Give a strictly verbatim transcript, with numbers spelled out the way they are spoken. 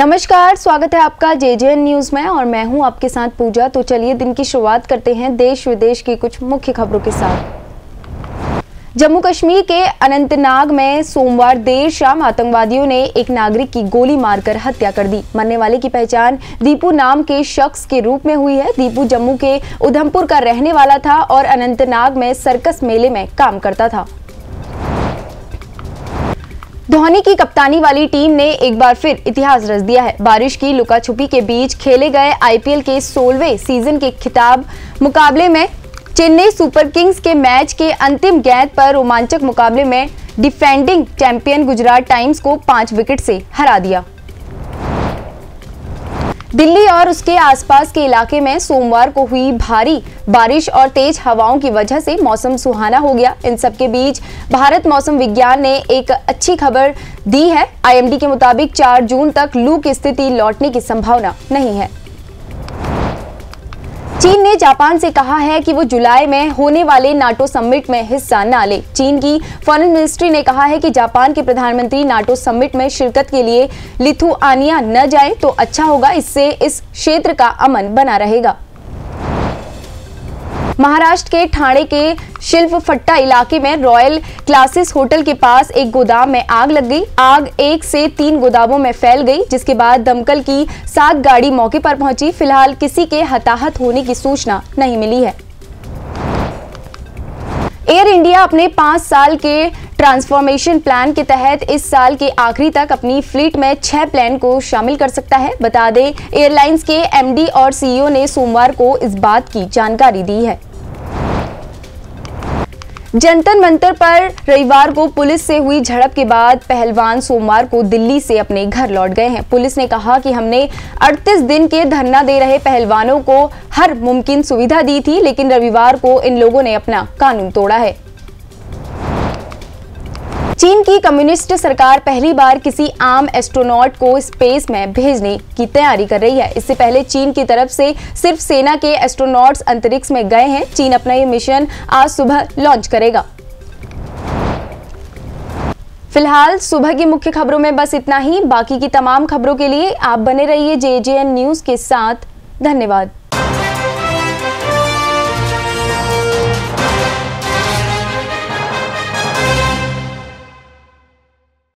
नमस्कार, स्वागत है आपका जे जे एन न्यूज़ में और मैं हूं आपके साथ पूजा। तो चलिए दिन की शुरुआत करते हैं देश विदेश की कुछ मुख्य खबरों के साथ। जम्मू कश्मीर के अनंतनाग में सोमवार देर शाम आतंकवादियों ने एक नागरिक की गोली मारकर हत्या कर दी। मरने वाले की पहचान दीपू नाम के शख्स के रूप में हुई है। दीपू जम्मू के उधमपुर का रहने वाला था और अनंतनाग में सर्कस मेले में काम करता था। धोनी की कप्तानी वाली टीम ने एक बार फिर इतिहास रच दिया है। बारिश की लुकाछुपी के बीच खेले गए आईपीएल के सोलहवें सीजन के खिताब मुकाबले में चेन्नई सुपर किंग्स के मैच के अंतिम गेंद पर रोमांचक मुकाबले में डिफेंडिंग चैंपियन गुजरात टाइटंस को पांच विकेट से हरा दिया। दिल्ली और उसके आसपास के इलाके में सोमवार को हुई भारी बारिश और तेज हवाओं की वजह से मौसम सुहाना हो गया। इन सब के बीच भारत मौसम विज्ञान ने एक अच्छी खबर दी है। आईएमडी के मुताबिक चार जून तक लू की स्थिति लौटने की संभावना नहीं है। चीन ने जापान से कहा है कि वो जुलाई में होने वाले नाटो समिट में हिस्सा न ले। चीन की फॉरेन मिनिस्ट्री ने कहा है कि जापान के प्रधानमंत्री नाटो समिट में शिरकत के लिए लिथुआनिया न जाएं तो अच्छा होगा, इससे इस क्षेत्र का अमन बना रहेगा। महाराष्ट्र के ठाणे के शिल्पफट्टा इलाके में रॉयल क्लासेस होटल के पास एक गोदाम में आग लग गई। आग एक से तीन गोदामों में फैल गई, जिसके बाद दमकल की सात गाड़ी मौके पर पहुंची। फिलहाल किसी के हताहत होने की सूचना नहीं मिली है। एयर इंडिया अपने पाँच साल के ट्रांसफॉर्मेशन प्लान के तहत इस साल के आखिरी तक अपनी फ्लीट में छह प्लेन को शामिल कर सकता है। बता दें, एयरलाइंस के एमडी और सीईओ ने सोमवार को इस बात की जानकारी दी है। जंतर मंतर पर रविवार को पुलिस से हुई झड़प के बाद पहलवान सोमवार को दिल्ली से अपने घर लौट गए हैं। पुलिस ने कहा कि हमने अड़तीस दिन के धरना दे रहे पहलवानों को हर मुमकिन सुविधा दी थी, लेकिन रविवार को इन लोगों ने अपना कानून तोड़ा है। चीन की कम्युनिस्ट सरकार पहली बार किसी आम एस्ट्रोनॉट को स्पेस में भेजने की तैयारी कर रही है। इससे पहले चीन की तरफ से सिर्फ सेना के एस्ट्रोनॉट्स अंतरिक्ष में गए हैं। चीन अपना ये मिशन आज सुबह लॉन्च करेगा। फिलहाल सुबह की मुख्य खबरों में बस इतना ही। बाकी की तमाम खबरों के लिए आप बने रहिए जे जे एन न्यूज़ के साथ। धन्यवाद।